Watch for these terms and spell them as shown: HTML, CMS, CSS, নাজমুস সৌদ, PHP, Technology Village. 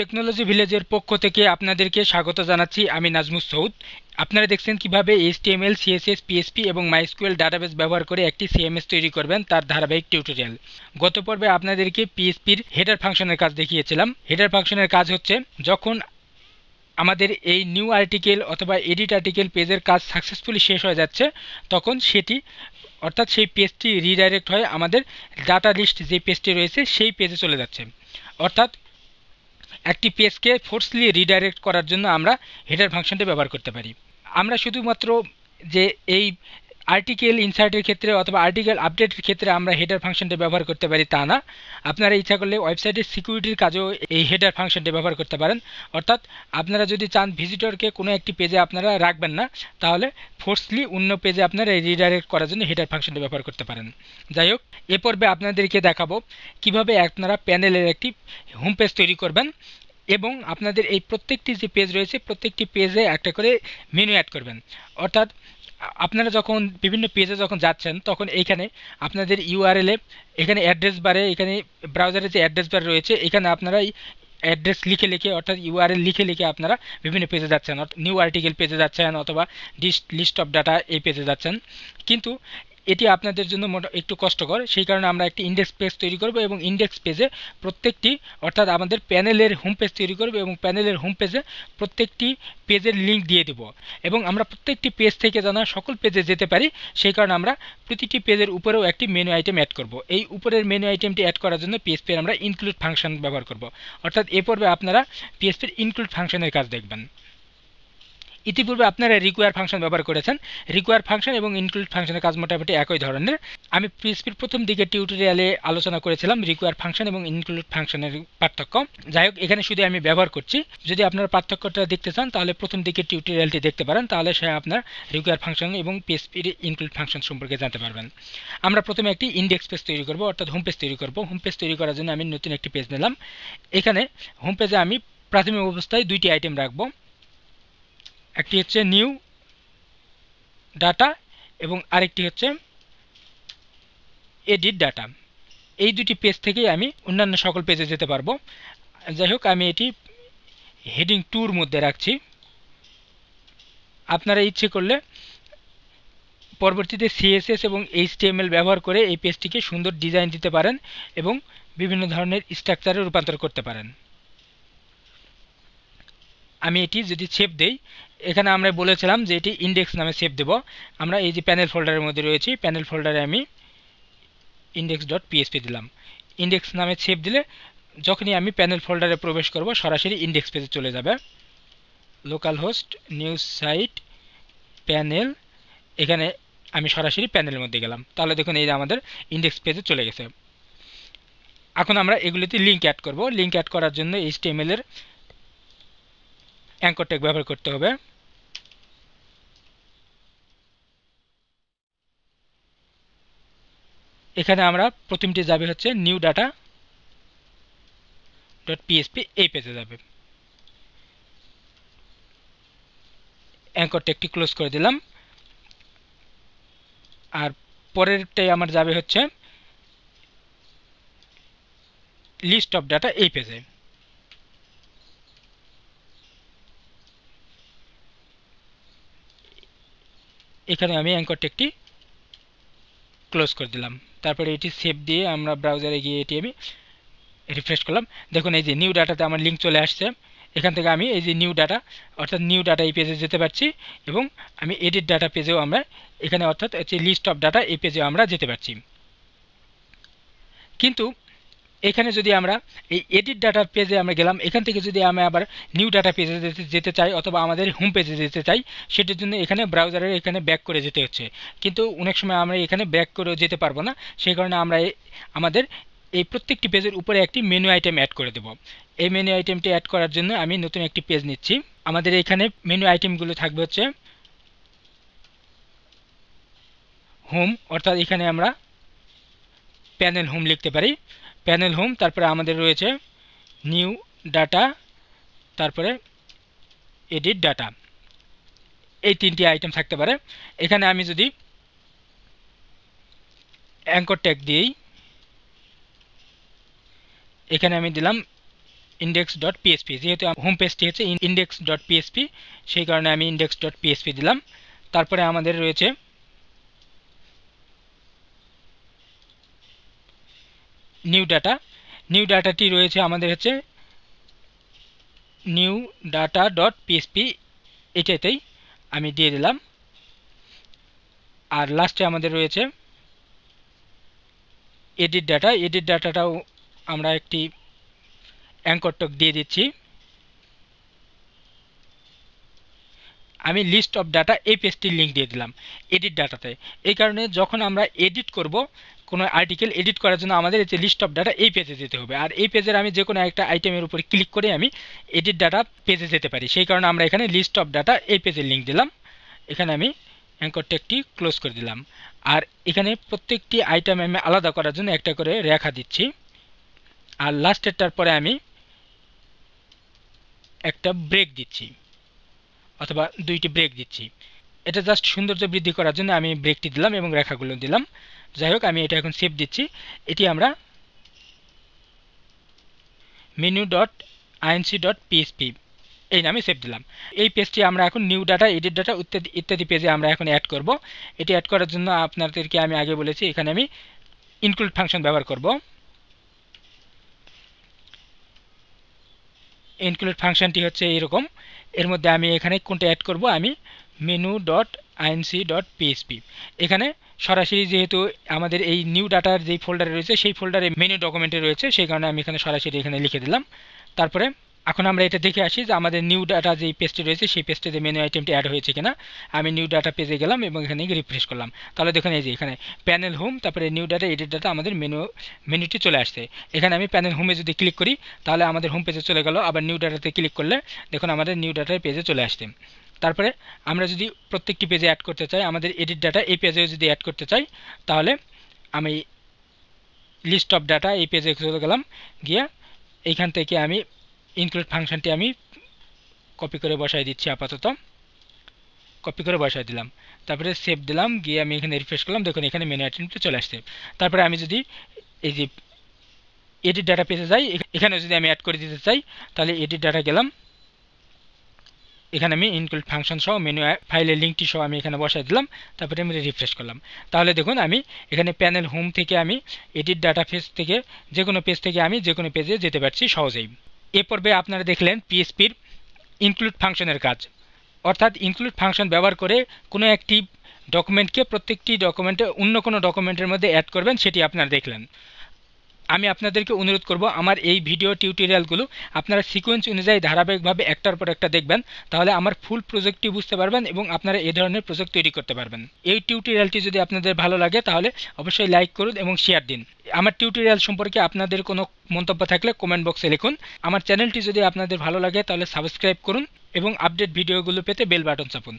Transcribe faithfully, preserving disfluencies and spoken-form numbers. Technology villager पक्ष থেকে আপনাদেরকে স্বাগত জানাচ্ছি। আমি নাজমুস সৌদ। আপনারা দেখছেন কিভাবে H T M L, C S S, P H P এবং MySQL ডাটাবেস ব্যবহার করে একটি C M S তৈরি করবেন তার ধারাবাহিক টিউটোরিয়াল। গত পর্বে আপনাদেরকে P H P এর হেডার ফাংশনের কাজ দেখিয়েছিলাম। হেডার ফাংশনের কাজ হচ্ছে যখন আমাদের এই নিউ আর্টিকেল অথবা এডিট আর্টিকেল পেজের কাজ সাকসেসফুলি শেষ হয়ে যাচ্ছে তখন সেটি অর্থাৎ সেই পেজটি রিডাইরেক্ট হয়ে আমাদের ডাটা লিস্ট যে পেজটি রয়েছে সেই পেজে চলে যাচ্ছে। অর্থাৎ একটি পেজকে ফোর্সলি রিডাইরেক্ট করার জন্য আমরা হেডার ফাংশনটা ব্যবহার করতে পারি। আমরা শুধুমাত্র যে এই আর্টিকেল ইনসার্টের ক্ষেত্রে অথবা আর্টিকেল আপডেটের ক্ষেত্রে আমরা হেডার ফাংশনটা ব্যবহার করতে পারি তা না, আপনারা ইচ্ছা করলে ওয়েবসাইটের সিকিউরিটির কাজেও এই হেডার ফাংশনটা ব্যবহার করতে পারেন। অর্থাৎ আপনারা যদি চান ভিজিটরকে কোনো একটি পেজে আপনারা রাখবেন না, তাহলে ফোর্সলি অন্য পেজে আপনারা এই রিডাইরেক্ট করার জন্য হেডার ফাংশনটা ব্যবহার করতে পারেন। যাই হোক, এ পর্বে আপনাদেরকে দেখাবো কীভাবে আপনারা প্যানেলের একটি হোম পেজ তৈরি করবেন এবং আপনাদের এই প্রত্যেকটি যে পেজ রয়েছে প্রত্যেকটি পেজে একটা করে মেনু অ্যাড করবেন। অর্থাৎ আপনারা যখন বিভিন্ন পেজে যখন যাচ্ছেন তখন এইখানে আপনাদের ইউআরএলে এখানে অ্যাড্রেস বারে এখানে ব্রাউজারে যে অ্যাড্রেস বার রয়েছে এখানে আপনারা অ্যাড্রেস লিখে লিখে অর্থাৎ ইউআরএল লিখে লিখে আপনারা বিভিন্ন পেজে যাচ্ছেন, নিউ আর্টিকেল পেজে যাচ্ছেন অথবা লিস্ট অফ ডাটা এই পেজে যাচ্ছেন, কিন্তু এটি আপনাদের জন্য একটু কষ্টকর। সেই কারণে আমরা একটি ইন্ডেক্স পেজ তৈরি করব এবং ইন্ডেক্স পেজে প্রত্যেকটি অর্থাৎ আমাদের প্যানেলের হোম পেজ তৈরি করব এবং প্যানেলের হোম পেজে প্রত্যেকটি পেজের লিঙ্ক দিয়ে দেব এবং আমরা প্রত্যেকটি পেজ থেকে যেন সকল পেজে যেতে পারি সেই কারণে আমরা প্রতিটি পেজের উপরেও একটি মেনু আইটেম অ্যাড করব। এই উপরের মেনু আইটেমটি অ্যাড করার জন্য পিএইচপি আমরা ইনক্লুড ফাংশন ব্যবহার করব। অর্থাৎ এ পর্বে আপনারা পিএইচপির ইনক্লুড ফাংশনের কাজ দেখবেন। ইতিপূর্বে আপনারা রিকোয়ার ফাংশন ব্যবহার করেছেন। রিকোয়ার ফাংশন এবং ইনক্লুড ফাংশনের কাজ মোটামুটি একই ধরনের। আমি পিএইচপির প্রথম দিকে টিউটোরিয়ালে আলোচনা করেছিলাম রিকোয়ার ফাংশন এবং ইনক্লুড ফাংশনের পার্থক্য। যাই হোক, এখানে শুধু আমি ব্যবহার করছি। যদি আপনারা পার্থক্যটা দেখতে চান তাহলে প্রথম দিকে টিউটোরিয়ালটি দেখতে পারেন, তাহলে সে আপনার রিকোয়ার ফাংশন এবং পিএইচপির ইনক্লুড ফাংশন সম্পর্কে জানতে পারবেন। আমরা প্রথমে একটি ইন্ডেক্স পেজ তৈরি করব অর্থাৎ হোম পেজ তৈরি করব। হোম পেজ তৈরি করার জন্য আমি নতুন একটি পেজ নিলাম। এখানে হোম পেজে আমি প্রাথমিক অবস্থায় দুইটি আইটেম রাখবো, একটি হচ্ছে নিউ ডাটা এবং আরেকটি হচ্ছে এডিট ডাটা। এই দুটি পেজ থেকেই আমি অন্যান্য সকল পেজে যেতে পারবো। যাই হোক, আমি এটি হেডিং টুর মধ্যে রাখছি। আপনারা ইচ্ছে করলে পরবর্তীতে সি এস এস এবং এইচ টি এম এল ব্যবহার করে এই পেজটিকে সুন্দর ডিজাইন দিতে পারেন এবং বিভিন্ন ধরনের স্ট্রাকচারে রূপান্তর করতে পারেন। আমি এটি যদি সেভ দেই, এখানে আমরা বলেছিলাম যে এটি ইন্ডেক্স নামে সেভ দেব। আমরা এই যে প্যানেল ফোল্ডারের মধ্যে রয়েছি প্যানেল ফোল্ডারে আমি ইন্ডেক্স ডট পিএইচপি দিলাম। ইন্ডেক্স নামে সেভ দিলে যখনই আমি প্যানেল ফোল্ডারে প্রবেশ করব সরাসরি ইন্ডেক্স পেজে চলে যাবে। Local host news site panel, এখানে আমি সরাসরি প্যানেলের মধ্যে গেলাম। তাহলে দেখুন এই আমাদের ইন্ডেক্স পেজে চলে গেছে। এখন আমরা এগুলিতে লিঙ্ক অ্যাড করব। লিঙ্ক অ্যাড করার জন্য এইচ টি এম এল এর অ্যাঙ্কর ট্যাগ ব্যবহার করতে হবে। এখানে আমরা প্রথমটি যাবে হচ্ছে নিউ ডাটা ডট পিএইচপি, এই পেজে যাবে। অ্যাঙ্কর ট্যাগটি ক্লোজ করে দিলাম। আর পরেরটাই আমার যাবে হচ্ছে লিস্ট অফ ডাটা, এই পেজে। এখানে আমি অ্যাঙ্কর ট্যাগটি ক্লোজ করে দিলাম। তারপরে এটি সেভ দিয়ে আমরা ব্রাউজারে গিয়ে এটি আমি রিফ্রেশ করলাম। দেখুন এই যে নিউ ডাটাতে আমার লিঙ্ক চলে আসছে। এখান থেকে আমি এই যে নিউ ডাটা অর্থাৎ নিউ ডাটা এই পেজে যেতে পারছি এবং আমি এডিট ডাটা পেজেও আমরা এখানে অর্থাৎ হচ্ছে লিস্ট অফ ডাটা এই পেজেও আমরা যেতে পারছি। কিন্তু এখানে যদি আমরা এই এডিট ডাটা পেজে আমরা গেলাম, এখান থেকে যদি আমি আবার নিউ ডাটা পেজে যেতে চাই অথবা আমাদের হোম পেজে যেতে চাই সেটার জন্য এখানে ব্রাউজারের এখানে ব্যাক করে যেতে হচ্ছে। কিন্তু অনেক সময় আমরা এখানে ব্যাক করেও যেতে পারবো না, সেই কারণে আমরা আমাদের এই প্রত্যেকটি পেজের উপরে একটি মেনু আইটেম অ্যাড করে দেব। এই মেনু আইটেমটি অ্যাড করার জন্য আমি নতুন একটি পেজ নিচ্ছি। আমাদের এখানে মেনু আইটেমগুলো থাকবে হচ্ছে হোম, অর্থাৎ এখানে আমরা প্যানেল হোম লিখতে পারি, প্যানেল হোম। তারপরে আমাদের রয়েছে নিউ ডাটা, তারপরে এডিট ডাটা, এই তিনটি আইটেম থাকতে পারে। এখানে আমি যদি অ্যাঙ্কর ট্যাগ দিই, এখানে আমি দিলাম इंडेक्स डट पीएसपी जेहेतु होम पेजटी हच्छे इंडेक्स डट पीएसपी सेई कारणे आमी इंडेक्स डट पीएसपी दिलाम। तारपरे आमादेर रयेछे न्यू डाटा, न्यू डाटाटी रयेछे आमादेर हच्छे न्यू डाटा डट पीएसपी एटातेई आमी दिये दिलाम। और लास्टे आमादेर रयेछे एडिट डाटा, एडिट डाटाटाओ आमरा एकटी एंकर टैग दिए दिच्छी। आमी लिस्ट अफ डाटा ए पेजटी लिंक दिए दिलाम एडिट डाटाते, एई कारणे जखन आमरा एडिट करब कोनो आर्टिकल एडिट करार जोन्नो आमादेर एई लिस्ट अफ डाटा ए पेजे जेते होबे। आर ए पेजेर आमी जे कोनो एकटा आइटेमेर उपरे क्लिक करे आमी एडिट डाटा पेजे जेते पारी, सेई कारणे आमरा एखाने लिस्ट अफ डाटा ए पेजे लिंक दिलाम। एखाने आमी एंकर टैगटी क्लोज करे दिलाम। आर एखाने प्रत्येकटी आइटेम आमी आलादा करार जोन्नो एकटा करे रेखा दिচ্ছি। आर लास्टेरटार परे आमी একটা ব্রেক দিচ্ছি অথবা দুইটি ব্রেক দিচ্ছি। এটা জাস্ট সৌন্দর্য বৃদ্ধি করার জন্য আমি ব্রেকটি দিলাম এবং রেখাগুলো দিলাম। যাই হোক, আমি এটা এখন সেভ দিচ্ছি। এটি আমরা menu dot INC dot PHP এই নামে সেভ দিলাম। এই পেজটি আমরা এখন নিউ ডাটা, এডিট ডাটা ইত্যাদি ইত্যাদি পেজে আমরা এখন অ্যাড করব। এটি অ্যাড করার জন্য আপনাদেরকে আমি আগে বলেছি এখানে আমি ইনক্লুড ফাংশন ব্যবহার করব। ইনক্লুড ফাংশনটি হচ্ছে এরকম, এর মধ্যে আমি এখানে কোনটা অ্যাড করব, আমি menu dot INC dot PSP এখানে সরাসরি যেহেতু আমাদের এই নিউ ডাটার যে ফোল্ডারে রয়েছে সেই ফোল্ডারে মেনু ডকুমেন্টে রয়েছে, সেই কারণে আমি এখানে সরাসরি এখানে লিখে দিলাম। তারপরে এখন আমরা এটা দেখে আসি যে আমাদের নিউ ডাটা যে পেজটি রয়েছে সেই পেজটিতে মেনু আইটেমটি অ্যাড হয়েছে কিনা। আমি নিউ ডাটা পেজে গেলাম এবং এখানে রিফ্রেশ করলাম, তাহলে দেখুন এই যে এখানে প্যানেল হোম, তারপরে নিউ ডাটা, এডিট ডাটা আমাদের মেনু মেনুটি চলে আসছে। এখানে আমি প্যানেল হোমে যদি ক্লিক করি তাহলে আমাদের হোম পেজে চলে গেল, আবার নিউ ডাটাতে ক্লিক করলে দেখুন আমাদের নিউ ডাটার পেজে চলে আসছে। তারপরে আমরা যদি প্রত্যেকটি পেজে অ্যাড করতে চাই, আমাদের এডিট ডাটা এই পেজেও যদি অ্যাড করতে চাই, তাহলে আমি লিস্ট অফ ডাটা এই পেজে চলে গেলাম, গিয়ে এইখান থেকে আমি ইনক্লুড ফাংশনটি আমি কপি করে বসায় দিচ্ছি, আপাতত কপি করে বসায় দিলাম। তারপরে সেভ দিলাম, গিয়ে আমি এখানে রিফ্রেশ করলাম, দেখুন এখানে মেনু আইটেমটি চলে আসছে। তারপরে আমি যদি এই যে এডিট ডাটা পেজে যাই, এখানে যদি আমি অ্যাড করে দিতে চাই তাহলে এডিট ডাটা গেলাম, এখানে আমি ইনক্লুড ফাংশন সহ মেনু ফাইলের লিঙ্কটি সহ আমি এখানে বসায় দিলাম। তারপরে আমি রিফ্রেশ করলাম, তাহলে দেখুন আমি এখানে প্যানেল হোম থেকে আমি এডিট ডাটা পেজ থেকে যে কোনো পেজ থেকে আমি যে কোনো পেজে যেতে পারছি সহজেই। এ পর্বে আপনারা দেখলেন পিএসপির ইনক্লুড ফাংশনের কাজ, অর্থাৎ ইনক্লুড ফাংশন ব্যবহার করে কোনো একটি ডকুমেন্টকে প্রত্যেকটি ডকুমেন্টে অন্য কোনো ডকুমেন্টের মধ্যে অ্যাড করবেন, সেটি আপনারা দেখলেন। আমি আপনাদেরকে অনুরোধ করব আমার এই ভিডিও টিউটোরিয়ালগুলো আপনারা সিকোয়েন্স অনুযায়ী ধারাবাহিকভাবে একটার পর একটা দেখবেন, তাহলে আমার ফুল প্রজেক্টটি বুঝতে পারবেন এবং আপনারা এই ধরনের প্রজেক্ট তৈরি করতে পারবেন। এই টিউটোরিয়ালটি যদি আপনাদের ভালো লাগে তাহলে অবশ্যই লাইক করুন এবং শেয়ার দিন। আমার টিউটোরিয়াল সম্পর্কে আপনাদের কোনো মন্তব্য থাকলে কমেন্ট বক্সে লিখুন। আমার চ্যানেলটি যদি আপনাদের ভালো লাগে তাহলে সাবস্ক্রাইব করুন এবং আপডেট ভিডিওগুলো পেতে বেল বাটন চাপুন।